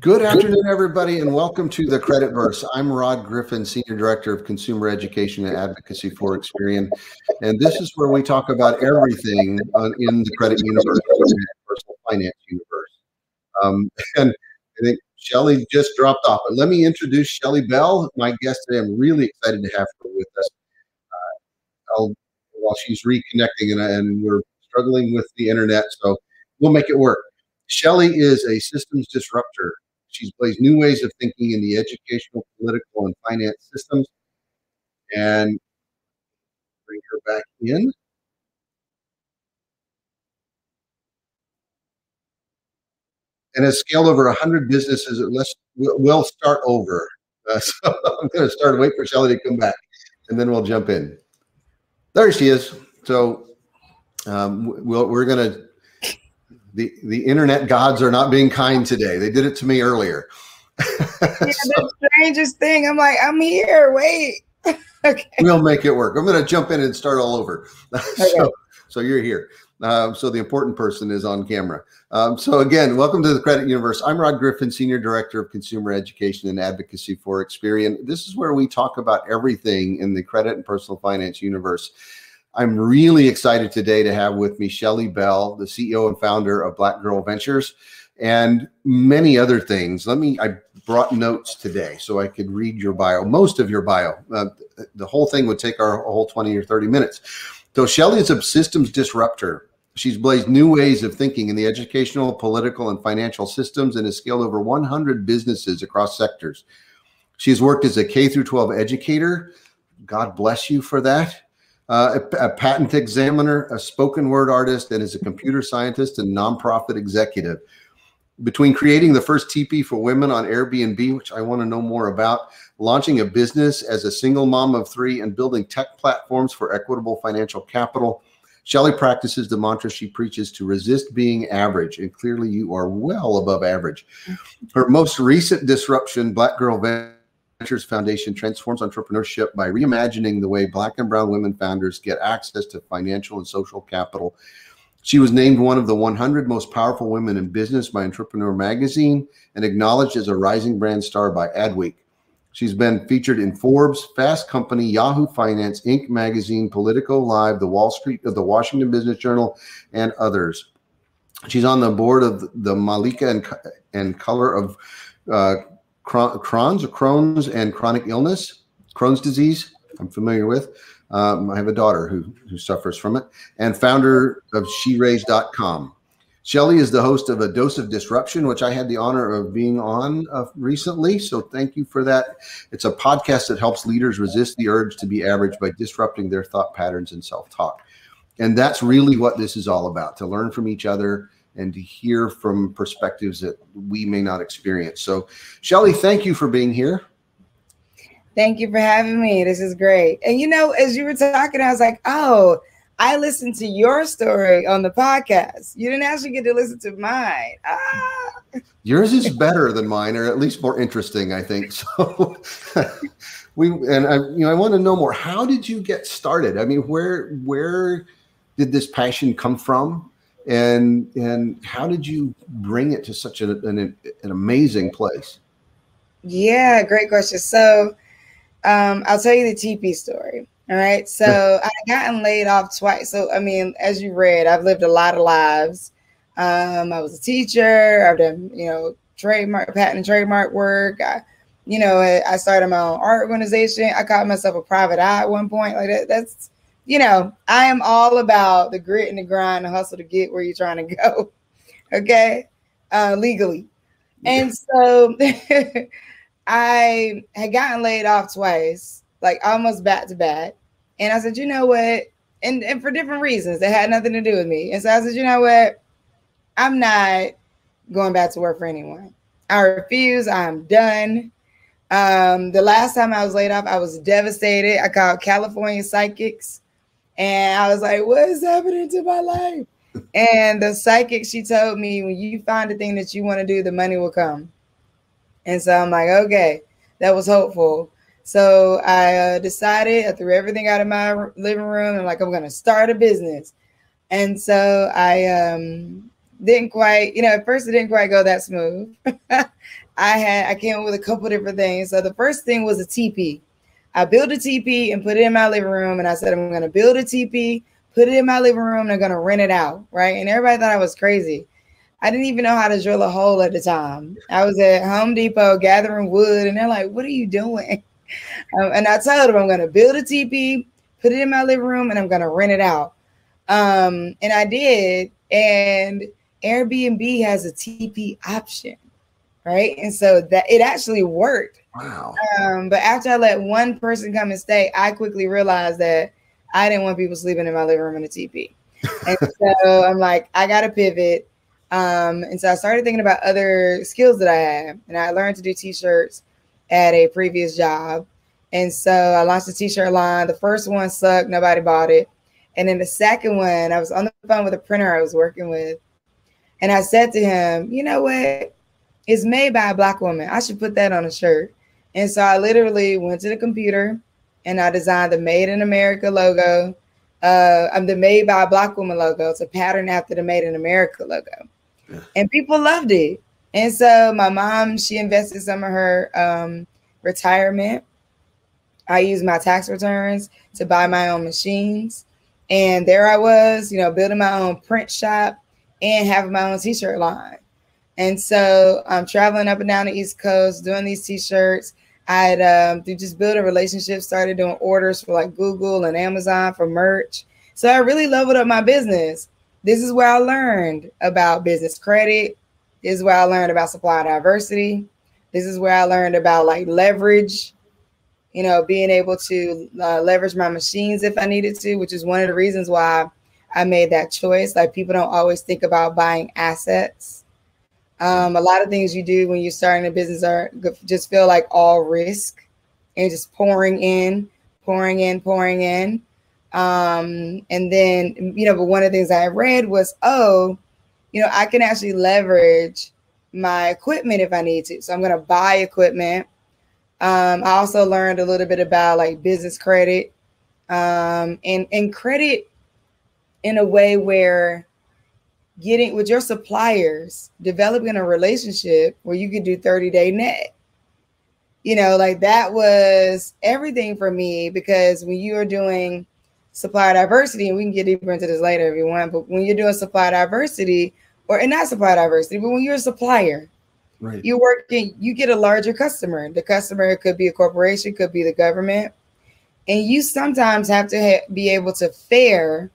Good afternoon, everybody, and welcome to the Creditverse. I'm Rod Griffin, Senior Director of Consumer Education and Advocacy for Experian, and this is where we talk about everything in the credit universe, the personal finance universe. And I think Shelly just dropped off, but let me introduce Shelly Bell, my guest today. I'm really excited to have her with us while she's reconnecting, and we're struggling with the internet, so we'll make it work. Shelly is a systems disruptor. She plays new ways of thinking in the educational, political, and finance systems. And bring her back in. And has scaled over 100 businesses. We'll start over. So I'm going to start and wait for Shelly to come back, and then we'll jump in. There she is. So we're going to. The internet gods are not being kind today. They did it to me earlier. Yeah, the strangest thing. I'm like, I'm here. Wait. Okay. We'll make it work. I'm going to jump in and start all over. Okay. So you're here. So the important person is on camera. So again, welcome to the Credit Universe. I'm Rod Griffin, Senior Director of Consumer Education and Advocacy for Experian. This is where we talk about everything in the credit and personal finance universe. I'm really excited today to have with me Shelly Bell, the CEO and founder of Black Girl Ventures, and many other things. I brought notes today so I could read your bio, most of your bio. The whole thing would take our whole 20 or 30 minutes. So Shelly is a systems disruptor. She's blazed new ways of thinking in the educational, political, and financial systems and has scaled over 100 businesses across sectors. She's worked as a K-12 educator. God bless you for that. A patent examiner, a spoken word artist, and is a computer scientist and nonprofit executive. Between creating the first teepee for women on Airbnb, which I want to know more about, launching a business as a single mom of three, and building tech platforms for equitable financial capital, Shelly practices the mantra she preaches to resist being average, and clearly you are well above average. Her most recent disruption, Black Girl Ventures Foundation, transforms entrepreneurship by reimagining the way Black and brown women founders get access to financial and social capital. She was named one of the 100 most powerful women in business by Entrepreneur Magazine and acknowledged as a rising brand star by Adweek. She's been featured in Forbes, Fast Company, Yahoo Finance, Inc. Magazine, Politico Live, the Washington Business Journal, and others. She's on the board of the Malika and Color of Crohn's and chronic illness, Crohn's disease, I'm familiar with. I have a daughter who suffers from it, and founder of SheRaise.com. Shelly is the host of A Dose of Disruption, which I had the honor of being on recently, so thank you for that. It's a podcast that helps leaders resist the urge to be average by disrupting their thought patterns and self-talk. And that's really what this is all about, to learn from each other and to hear from perspectives that we may not experience. So Shelly, thank you for being here. Thank you for having me. This is great. And you know, as you were talking, I was like, oh, I listened to your story on the podcast. You didn't actually get to listen to mine. Ah. Yours is better than mine, or at least more interesting, I think. So I want to know more. How did you get started? I mean, where did this passion come from? And how did you bring it to such an amazing place? Yeah, great question. So I'll tell you the teepee story. All right. So I've gotten laid off twice. So, I mean, as you read, I've lived a lot of lives. I was a teacher. I've done, patent and trademark work. I started my own art organization. I called myself a private eye at one point. Like that's. I am all about the grit and the grind, the hustle to get where you're trying to go, okay, legally. And so I had gotten laid off twice, like almost back to back. And I said, you know what? And for different reasons, it had nothing to do with me. And so I said, you know what? I'm not going back to work for anyone. I refuse. I'm done. The last time I was laid off, I was devastated. I called California psychics. And I was like, what is happening to my life? And the psychic, she told me, when you find the thing that you want to do, the money will come. And so I'm like, okay, that was hopeful. So I decided, I threw everything out of my living room. I'm like, I'm going to start a business. And so I didn't quite, at first it didn't quite go that smooth. I came up with a couple different things. So the first thing was a teepee. I built a teepee and put it in my living room. And I said, I'm going to build a teepee, put it in my living room, and I'm going to rent it out. Right. And everybody thought I was crazy. I didn't even know how to drill a hole at the time. I was at Home Depot gathering wood, and they're like, what are you doing? And I told them, I'm going to build a teepee, put it in my living room, and I'm going to rent it out. And I did. And Airbnb has a teepee option. Right. And so that it actually worked. Wow. But after I let one person come and stay, I quickly realized that I didn't want people sleeping in my living room in a teepee. And so I'm like, I got to pivot. And so I started thinking about other skills that I had, and I learned to do t-shirts at a previous job. And so I launched a t-shirt line. The first one sucked. Nobody bought it. And then the second one, I was on the phone with a printer I was working with. And I said to him, you know what? It's made by a Black woman. I should put that on a shirt. And so I literally went to the computer and I designed the Made in America logo. I'm the Made by a Black Woman logo. It's a pattern after the Made in America logo. Yeah. And people loved it. And so my mom, she invested some of her retirement. I used my tax returns to buy my own machines. And there I was, you know, building my own print shop and having my own t-shirt line. And so I'm traveling up and down the East Coast, doing these t-shirts. I had through just building relationships, started doing orders for like Google and Amazon for merch. So I really leveled up my business. This is where I learned about business credit. This is where I learned about supply diversity. This is where I learned about like leverage, you know, being able to leverage my machines if I needed to, which is one of the reasons why I made that choice. Like people don't always think about buying assets. A lot of things you do when you're starting a business are just feel like all risk and just pouring in. And then, you know, but one of the things I read was, oh, you know, I can actually leverage my equipment if I need to. So I'm going to buy equipment. I also learned a little bit about like business credit, and credit in a way where getting with your suppliers, developing a relationship where you could do 30-day net. You know, like that was everything for me, because when you are doing supplier diversity, and we can get deeper into this later if you want, but when you're doing supplier diversity, and not supplier diversity, but when you're a supplier, right, you're working, you get a larger customer. The customer could be a corporation, could be the government. And you sometimes have to be able to fare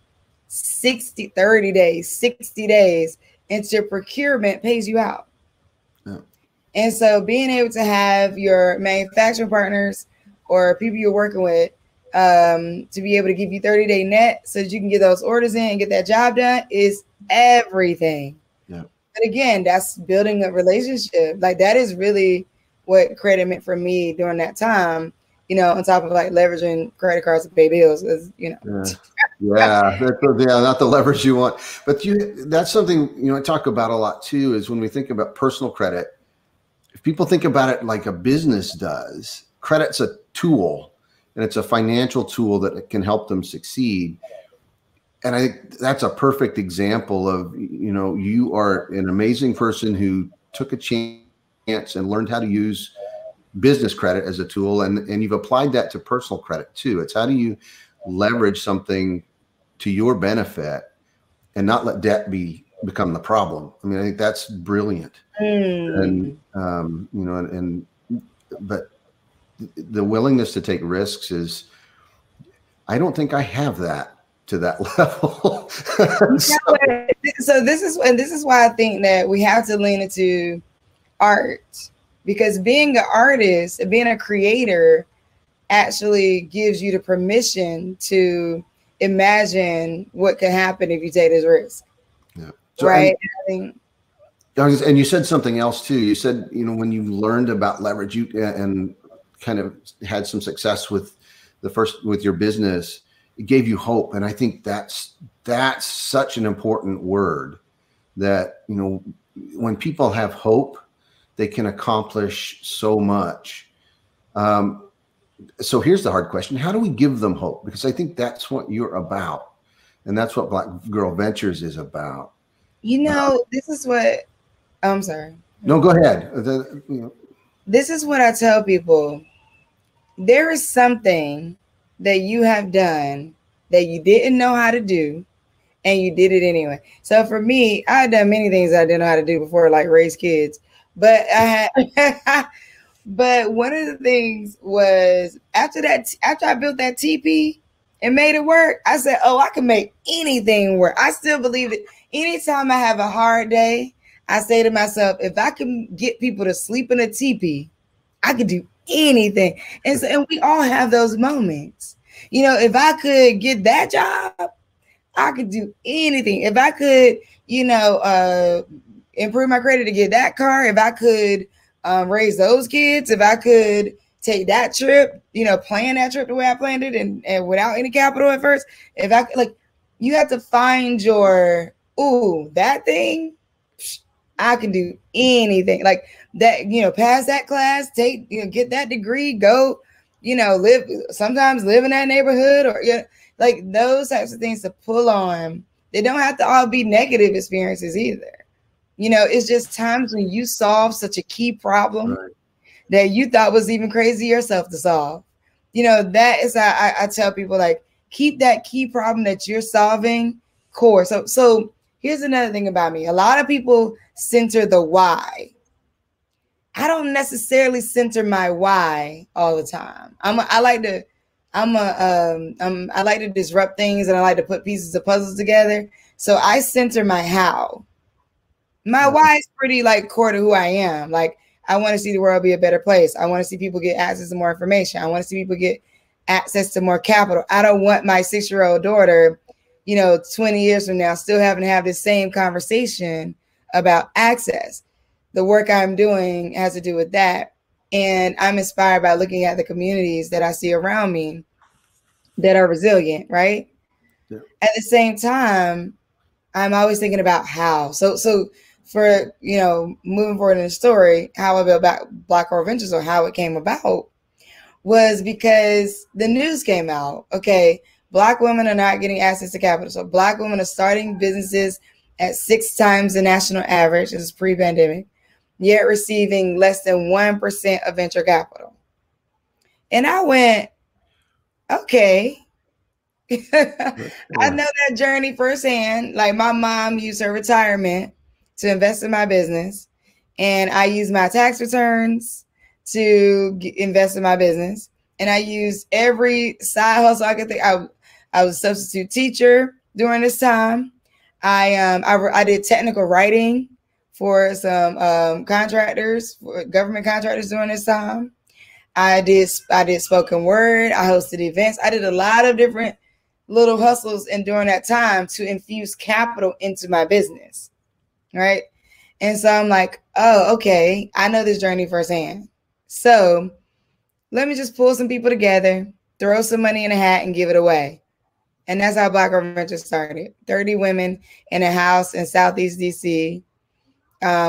60 days into your procurement pays you out. Yeah. And so being able to have your manufacturing partners or people you're working with to be able to give you 30-day net so that you can get those orders in and get that job done is everything. Yeah. But again, that's building a relationship. Like that is really what credit meant for me during that time, you know, on top of like leveraging credit cards to pay bills is, you know. Yeah. Yeah, not the leverage you want, but that's something, you know, I talk about a lot too, is when we think about personal credit, if people think about it like a business does, credit's a tool and it's a financial tool that can help them succeed. And I think that's a perfect example of, you know, you are an amazing person who took a chance and learned how to use business credit as a tool. And you've applied that to personal credit too. It's how do you leverage something to your benefit and not let debt become the problem. I mean, I think that's brilliant. Mm. And, you know, but the willingness to take risks is, I don't think I have that to that level. so this is why I think that we have to lean into art, because being an artist and being a creator actually gives you the permission to imagine what could happen if you take this risk. Yeah. So, right. And you said something else too. You said, you know, when you learned about leverage, you and kind of had some success with your business, it gave you hope. And I think that's such an important word, that, you know, when people have hope, they can accomplish so much. So here's the hard question. How do we give them hope? Because I think that's what you're about. And that's what Black Girl Ventures is about. You know, this is what, I'm sorry. No, go ahead. This is what I tell people. There is something that you have done that you didn't know how to do, and you did it anyway. So for me, I had done many things I didn't know how to do before, like raise kids. But I had, but one of the things was after that, after I built that teepee and made it work, I said, oh, I can make anything work. I still believe it. Anytime I have a hard day, I say to myself, if I can get people to sleep in a teepee, I could do anything. And so, and we all have those moments. You know, if I could get that job, I could do anything. If I could, you know, improve my credit to get that car, if I could raise those kids, if I could take that trip, you know, plan that trip the way I planned it and without any capital at first, if I could, like, you have to find your, ooh, that thing, I can do anything like that, you know, pass that class, take, you know, get that degree, go, you know, sometimes live in that neighborhood or, you know, like those types of things to pull on. They don't have to all be negative experiences either. You know, it's just times when you solve such a key problem right. that you thought was even crazy yourself to solve. You know, that is how I tell people, like, keep that key problem that you're solving core. So here's another thing about me. A lot of people center the why. I don't necessarily center my why all the time. I like to disrupt things, and I like to put pieces of puzzles together. So I center my how. My why is pretty like core to who I am. Like, I want to see the world be a better place. I want to see people get access to more information. I want to see people get access to more capital. I don't want my 6-year-old daughter, you know, 20 years from now, still having to have this same conversation about access. The work I'm doing has to do with that. And I'm inspired by looking at the communities that I see around me that are resilient, right? Yeah. At the same time, I'm always thinking about how. So for, you know, moving forward in the story, how I built Black Girl Ventures, or how it came about, was because the news came out. Okay, Black women are not getting access to capital. So Black women are starting businesses at 6 times the national average, this is pre-pandemic, yet receiving less than 1% of venture capital. And I went, okay. I know that journey firsthand. Like, my mom used her retirement to invest in my business, and I used my tax returns to invest in my business, and I used every side hustle I could think. I was a substitute teacher during this time. I did technical writing for some government contractors during this time. I did spoken word. I hosted events. I did a lot of different little hustles, and during that time, to infuse capital into my business, right? And so I'm like, oh, okay, I know this journey firsthand. So let me just pull some people together, throw some money in a hat, and give it away. And that's how Black Girl Ventures started. 30 women in a house in Southeast DC.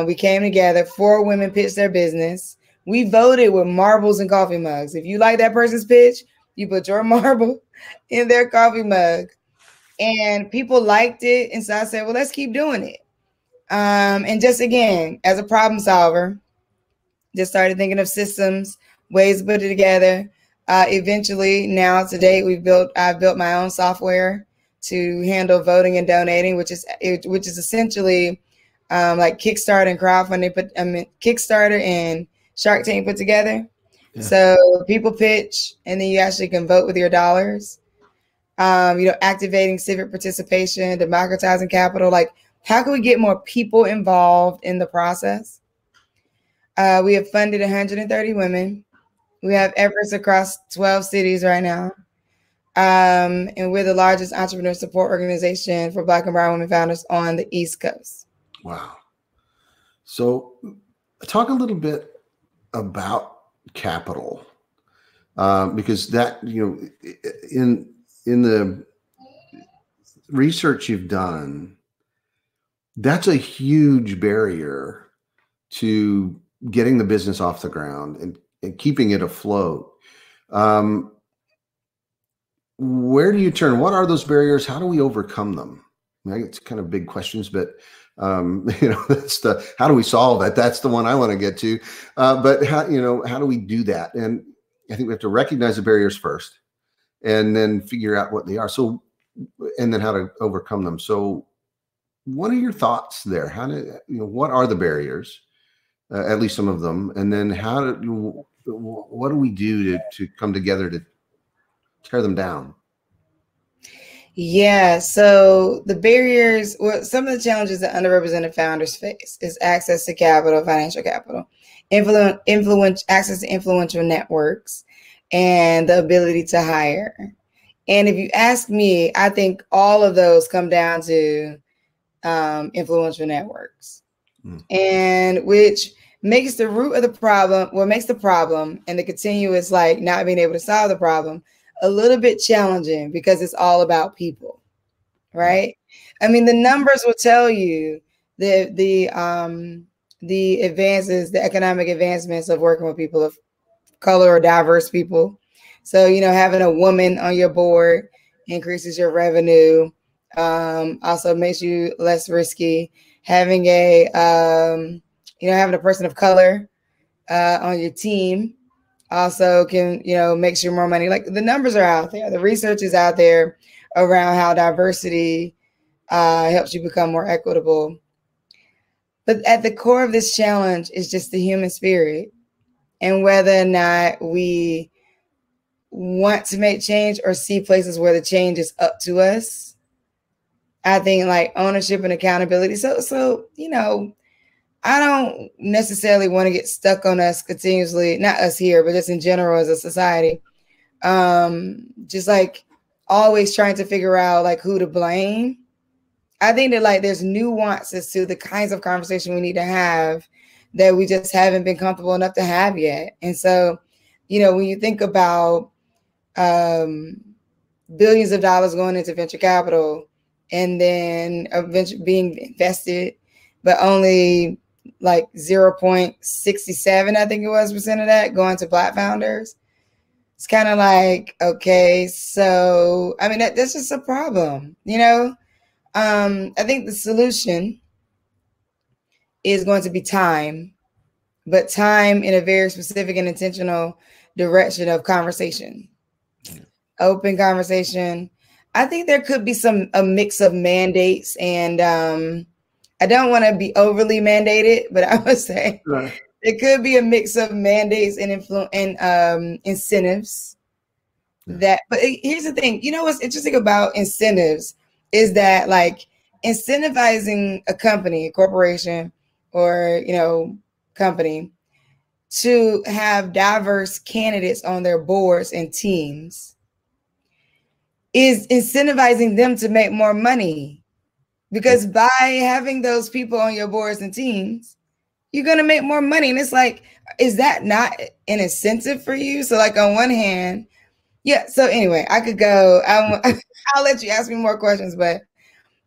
We came together. 4 women pitched their business. We voted with marbles and coffee mugs. If you like that person's pitch, you put your marble in their coffee mug. And people liked it. And so I said, well, let's keep doing it. And just, again, as a problem solver, just started thinking of systems, ways to put it together. Eventually, now today, I've built my own software to handle voting and donating, which is essentially like Kickstarter and crowdfunding. Kickstarter and Shark Tank put together. Yeah. So people pitch, and then you actually can vote with your dollars. You know, activating civic participation, democratizing capital. Like, how can we get more people involved in the process? We have funded 130 women. We have efforts across 12 cities right now. And we're the largest entrepreneur support organization for Black and brown women founders on the East Coast. Wow. So talk a little bit about capital, because that, you know, in the research you've done, that's a huge barrier to getting the business off the ground and keeping it afloat. Where do you turn? What are those barriers? How do we overcome them? I mean, it's kind of big questions, but you know, that's the, how do we solve that? That's the one I want to get to. But how, you know, how do we do that? And I think we have to recognize the barriers first, and then figure out what they are. So, and then how to overcome them. So, what are your thoughts there? How do you know, what are the barriers? At least some of them. And then how do, what do we do to come together to tear them down? Yeah, so the barriers, well, some of the challenges that underrepresented founders face is access to capital, financial capital, access to influential networks, and the ability to hire. And if you ask me, I think all of those come down to influential networks, and which makes the root of the problem, what makes the problem and the continuous like not being able to solve the problem a little bit challenging, because it's all about people, right? I mean, the numbers will tell you the advances, the economic advancements of working with people of color or diverse people. So, you know, having a woman on your board increases your revenue, also makes you less risky. Having a, you know, having a person of color on your team also can, you know, makes you more money. Like, the numbers are out there. The research is out there around how diversity helps you become more equitable. But at the core of this challenge is just the human spirit, and whether or not we want to make change or see places where the change is up to us. I think like ownership and accountability. So, you know, I don't necessarily want to get stuck on us continuously, not us here, but just in general as a society. Just like always trying to figure out like who to blame. I think that like there's nuances to the kinds of conversation we need to have that we just haven't been comfortable enough to have yet. And so, you know, when you think about billions of dollars going into venture capital and then eventually being invested, but only like 0.67, I think it was, percent of that going to Black founders. It's kind of like, okay, so, I mean, that's just a problem, you know? I think the solution is going to be time, but time in a very specific and intentional direction of conversation, open conversation. I think there could be a mix of mandates, and I don't want to be overly mandated, but I would say it could be a mix of mandates and incentives. Yeah. But here's the thing, you know, what's interesting about incentives is that like incentivizing a company, a corporation, or, you know, company to have diverse candidates on their boards and teams is incentivizing them to make more money. Because by having those people on your boards and teams, you're going to make more money. And it's like, is that not an incentive for you? So like on one hand, yeah. So anyway, I could go, I'll let you ask me more questions, but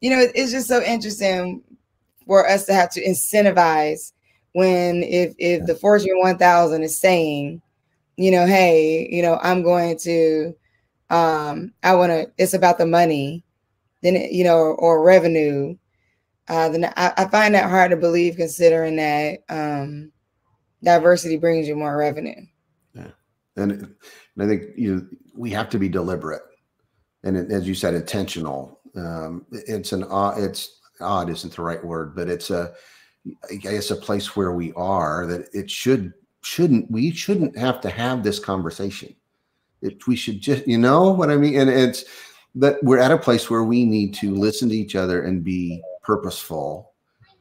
you know, it's just so interesting for us to have to incentivize when, if the Fortune 1000 is saying, you know, hey, you know, I'm going to, it's about the money. Then, you know, or revenue, then I find that hard to believe, considering that diversity brings you more revenue. Yeah, and I think, you know, we have to be deliberate, and as you said, intentional. It's odd isn't the right word, but it's I guess a place where we are that it shouldn't have to have this conversation. We should just, you know what I mean, and it's. But we're at a place where we need to listen to each other and be purposeful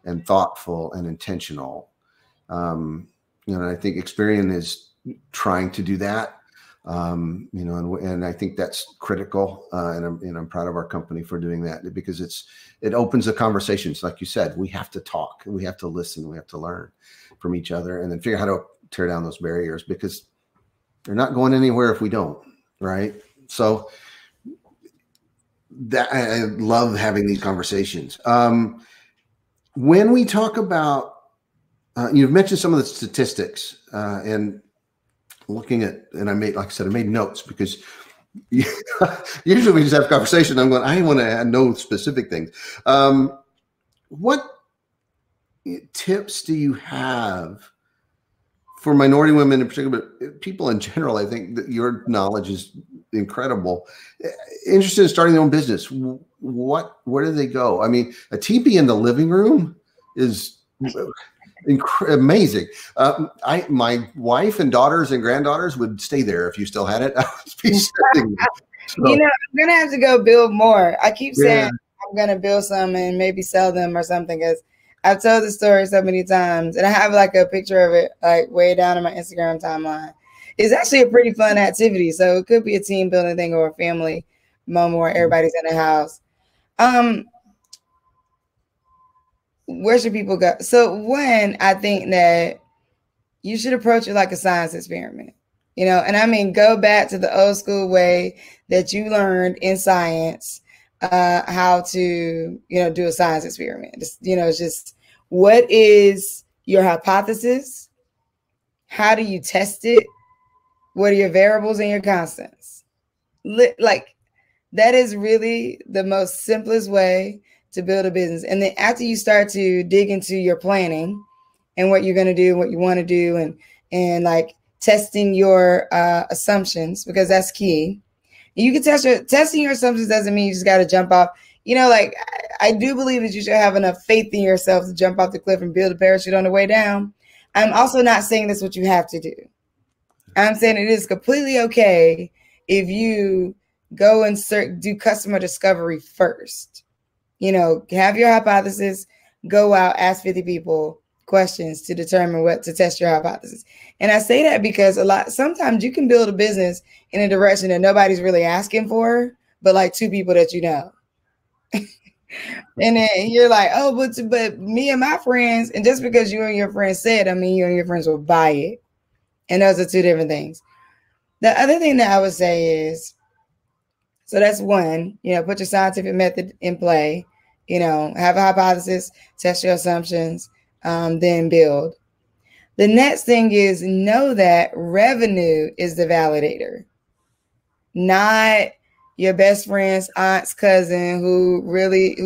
and thoughtful and intentional. You know, I think Experian is trying to do that, you know, and I think that's critical. And I'm proud of our company for doing that, because it opens the conversations. Like you said, we have to talk, we have to listen, we have to learn from each other, and then figure out how to tear down those barriers, because they're not going anywhere if we don't, right? So, that I love having these conversations. When we talk about, you've mentioned some of the statistics and looking at, and I made notes, because Usually we just have a conversation. I'm going, I want to know specific things. What tips do you have for minority women in particular, but people in general? I think that your knowledge is incredible. Interested in starting their own business. Where do they go? I mean, a teepee in the living room is amazing. My wife and daughters and granddaughters would stay there if you still had it. I would be sitting there. So, you know, I'm going to have to go build more. I keep saying I'm going to build some and maybe sell them or something, because I've told the story so many times, and I have like a picture of it like way down in my Instagram timeline. It's actually a pretty fun activity. So it could be a team building thing or a family moment where everybody's in the house. Where should people go? So one, I think that you should approach it like a science experiment, you know, and I mean, go back to the old school way that you learned in science, how to, you know, do a science experiment. Just, you know, it's just, what is your hypothesis? How do you test it? What are your variables and your constants? Like, that is really the most simplest way to build a business. And then after you start to dig into your planning and what you're going to do, what you want to do, and like testing your assumptions, because that's key. You can test your testing your assumptions doesn't mean you just got to jump off. You know, like I do believe that you should have enough faith in yourself to jump off the cliff and build a parachute on the way down. I'm also not saying that's what you have to do. I'm saying it is completely okay if you go and do customer discovery first. You know, have your hypothesis, go out, ask 50 people questions to determine what to test your hypothesis. And I say that because sometimes you can build a business in a direction that nobody's really asking for, but like two people that you know. And then you're like, oh, but me and my friends, and just because you and your friends said, I mean, you and your friends will buy it. And those are two different things. The other thing that I would say is, so that's one, you know, put your scientific method in play, you know, have a hypothesis, test your assumptions, then build. The next thing is know that revenue is the validator, not your best friend's aunt's cousin who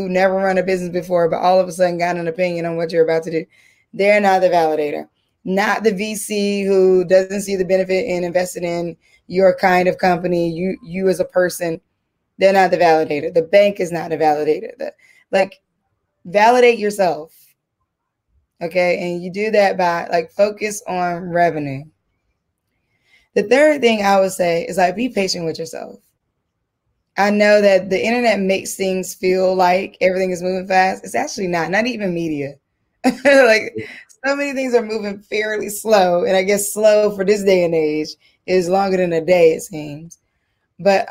never run a business before, but all of a sudden got an opinion on what you're about to do. They're not the validator, not the VC who doesn't see the benefit in investing in your kind of company, you as a person. They're not the validator. The bank is not a validator. Like, validate yourself. Okay. And you do that by like focus on revenue. The third thing I would say is like, be patient with yourself. I know that the internet makes things feel like everything is moving fast. It's actually not even media. Like, so many things are moving fairly slow. And I guess slow for this day and age is longer than a day, it seems. But,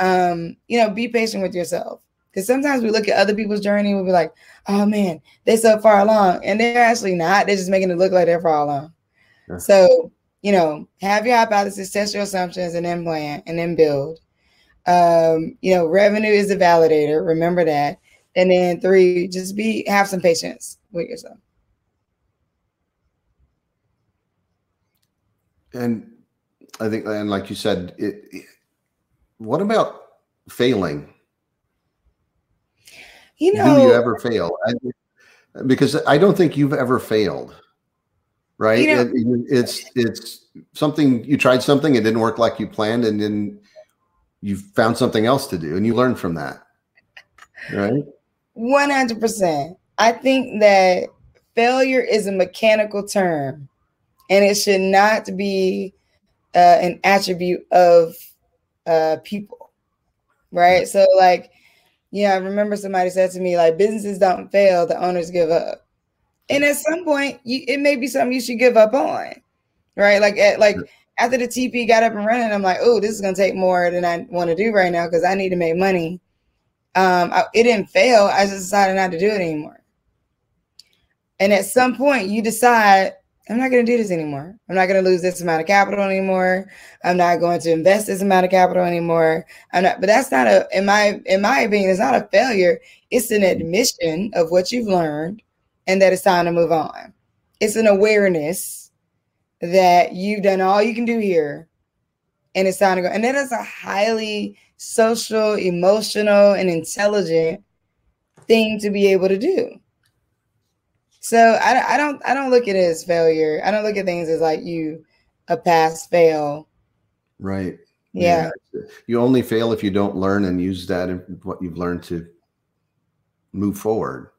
you know, be patient with yourself. Because sometimes we look at other people's journey and we'll be like, oh, man, they're so far along. And they're actually not. They're just making it look like they're far along. Yeah. So, you know, have your hypothesis, test your assumptions, and then plan, and then build. You know, revenue is the validator. Remember that. And then three, just have some patience with yourself. And I think, and like you said, what about failing? You know, do you ever fail? Because I don't think you've ever failed, right? You know, it's something, you tried something, it didn't work like you planned, and then you found something else to do, and you learned from that, right? 100%. I think that failure is a mechanical term, and it should not be an attribute of people, right? So, like, yeah, I remember somebody said to me, like, businesses don't fail, the owners give up. And at some point, it may be something you should give up on, right? Like after the TP got up and running, I'm like, oh, this is going to take more than I want to do right now because I need to make money. It didn't fail. I just decided not to do it anymore. And at some point, you decide, I'm not going to do this anymore. I'm not going to lose this amount of capital anymore. I'm not going to invest this amount of capital anymore. But that's not in my opinion, it's not a failure. It's an admission of what you've learned and that it's time to move on. It's an awareness that you've done all you can do here and it's time to go. And that is a highly social, emotional, and intelligent thing to be able to do. So I don't look at it as failure. I don't look at things as like a pass fail. Right. Yeah. You only fail if you don't learn and use that and what you've learned to move forward.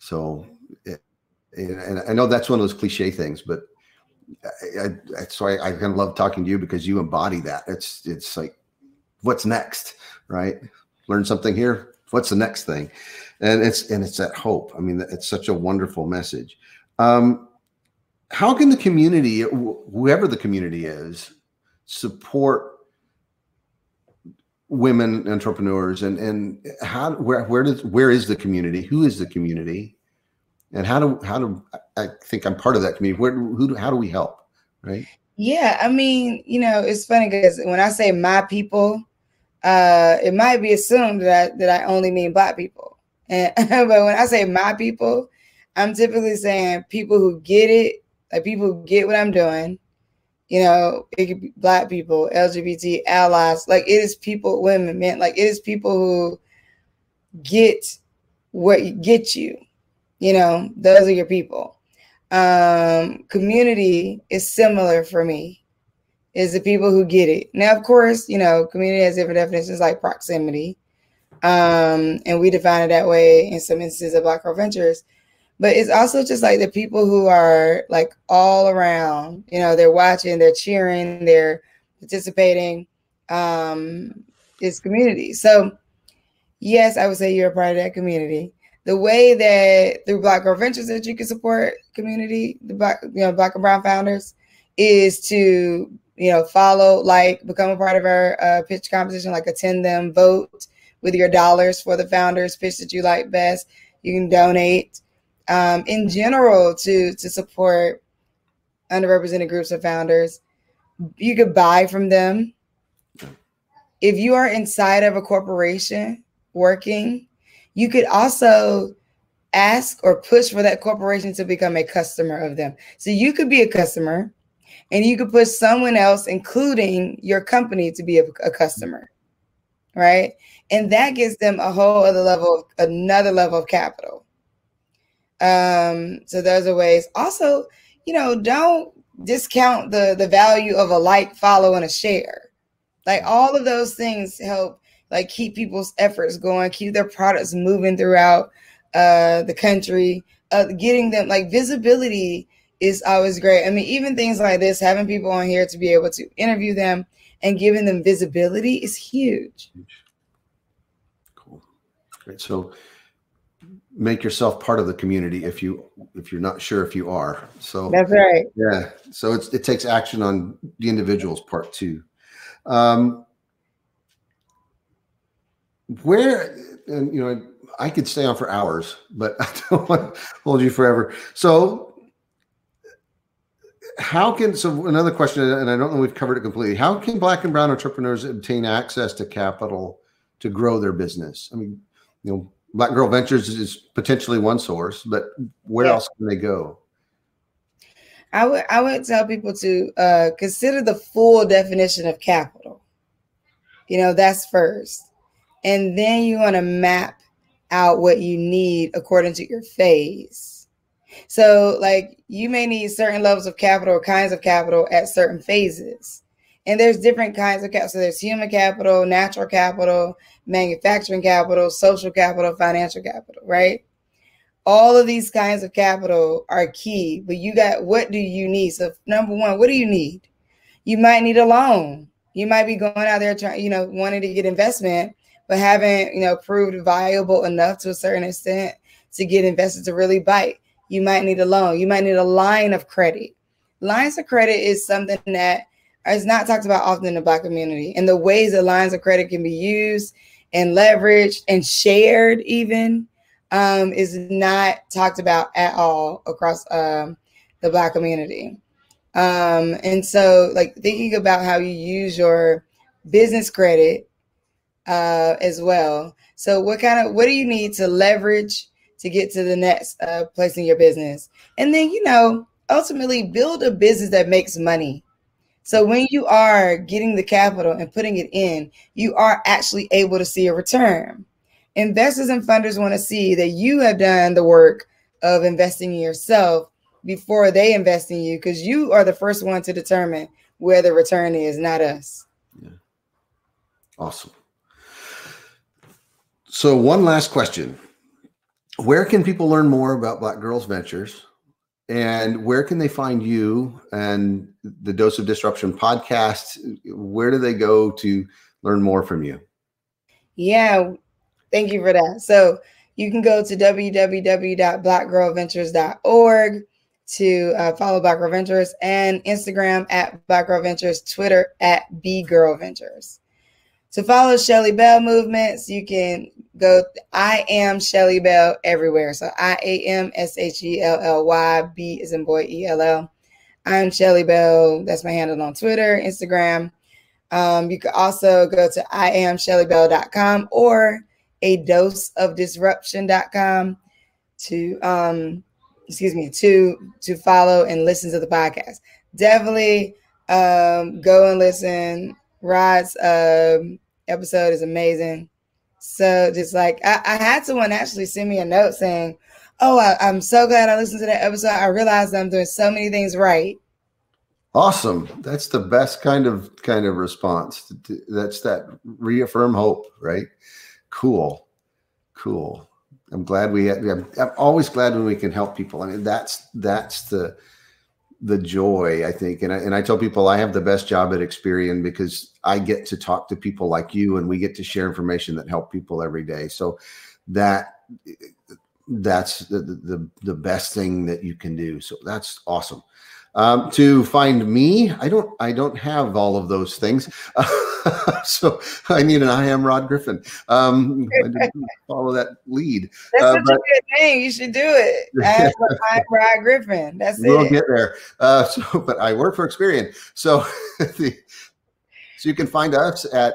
So, and I know that's one of those cliche things, but so I kind of love talking to you because you embody that. It's like, what's next, right? Learn something here. What's the next thing? And it's that hope. I mean, it's such a wonderful message. How can the community, whoever the community is, support women entrepreneurs, and how, where is the community? Who is the community, and how do I think I'm part of that community? How do we help? Right? Yeah, I mean, it's funny because when I say my people, it might be assumed that I only mean Black people, but when I say my people, I'm typically saying people who get it, like people who get what I'm doing. It could be Black people, LGBT allies, like it is people, women, men, like it is people who get what gets you, those are your people. Community is similar for me, is the people who get it. Now, of course, community has different definitions like proximity. And we define it that way in some instances of Black Girl Ventures. But it's also just like the people who are like all around, they're watching, they're cheering, they're participating. It's community. So yes, I would say you're a part of that community. The way that through Black Girl Ventures that you can support community, the Black and Brown founders, is to, follow, like become a part of our pitch competition, like attend them, vote with your dollars for the founders pitch that you like best. You can donate. In general, to support underrepresented groups of founders. You could buy from them. If you are inside of a corporation working, you could also ask or push for that corporation to become a customer of them. So you could be a customer and you could push someone else, including your company, to be a customer, right? And that gives them a whole other level, another level of capital. So those are ways. Also, don't discount the value of a like, follow, and a share. Like all of those things help like keep people's efforts going, keep their products moving throughout the country, getting them like visibility is always great. I mean, even things like this, having people on here to be able to interview them and giving them visibility is huge. Cool. Great. So make yourself part of the community if you're not sure if you are. So that's right. Yeah. So it takes action on the individual's part too. I could stay on for hours, but I don't want to hold you forever. So another question, and I don't know if we've covered it completely. How can Black and Brown entrepreneurs obtain access to capital to grow their business? I mean, Black Girl Ventures is potentially one source, but where else can they go? I would tell people to consider the full definition of capital. That's first. And then you want to map out what you need according to your phase. So like you may need certain levels of capital or kinds of capital at certain phases. And there's different kinds of capital. So there's human capital, natural capital, manufacturing capital, social capital, financial capital, right? All of these kinds of capital are key, but what do you need? So number one, what do you need? You might need a loan. You might be going out there trying, wanting to get investment, but haven't, proved viable enough to a certain extent to get invested to really bite. You might need a loan. You might need a line of credit. Lines of credit is something that it's not talked about often in the Black community, and the ways that lines of credit can be used and leveraged and shared even is not talked about at all across the Black community. And so like thinking about how you use your business credit as well. So what do you need to leverage to get to the next place in your business? And then, ultimately build a business that makes money. So when you are getting the capital and putting it in, you are actually able to see a return. Investors and funders want to see that you have done the work of investing in yourself before they invest in you, because you are the first one to determine where the return is, not us. Yeah. Awesome. So one last question. Where can people learn more about Black Girl Ventures, and where can they find you and the Dose of Disruption podcast? Where do they go to learn more from you? Yeah, thank you for that. So you can go to www.blackgirlventures.org to follow Black Girl Ventures, and Instagram at Black Girl Ventures, Twitter at @BGirlVentures. To follow Shelly Bell Movements, you can go, I am Shelly Bell everywhere. So IAMSHELLY, B as in boy, ELL. I'm Shelly Bell. That's my handle on Twitter, Instagram. You can also go to IamShellyBell.com or adoseofdisruption.com to, to follow and listen to the podcast. Definitely go and listen. Rod's episode is amazing. So just like, I had someone actually send me a note saying, oh, I'm so glad I listened to that episode. I realized I'm doing so many things right. Awesome. That's the best kind of response. That's that reaffirm hope, right? Cool. Cool. I'm glad we had, I'm always glad when we can help people. I mean, that's the joy, I think. And I tell people I have the best job at Experian because I get to talk to people like you, and we get to share information that help people every day. So that's the best thing that you can do. So that's awesome. To find me, I don't have all of those things. So I need an I am Rod Griffin. I didn't follow that lead. That's such a good thing. You should do it. I am Rod Griffin. That's it. We'll get there. But I work for Experian. So, so you can find us at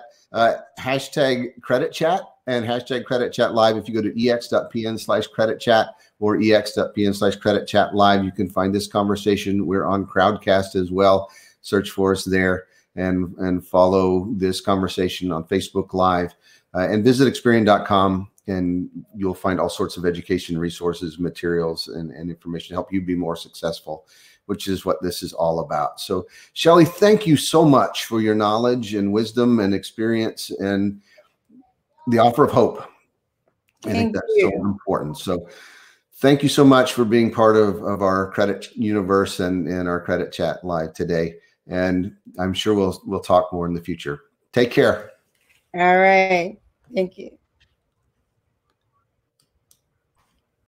hashtag Credit Chat and hashtag Credit Chat Live. If you go to ex.pn/creditchat or ex.pn/creditchatlive, you can find this conversation. We're on Crowdcast as well. Search for us there and follow this conversation on Facebook Live, and visit Experian.com, and you'll find all sorts of education resources, materials, and information to help you be more successful, which is what this is all about. So Shelly, thank you so much for your knowledge and wisdom and experience and the offer of hope. I think that's so important. So thank you so much for being part of our credit universe and our Credit Chat Live today. And I'm sure we'll talk more in the future. Take care. All right. Thank you.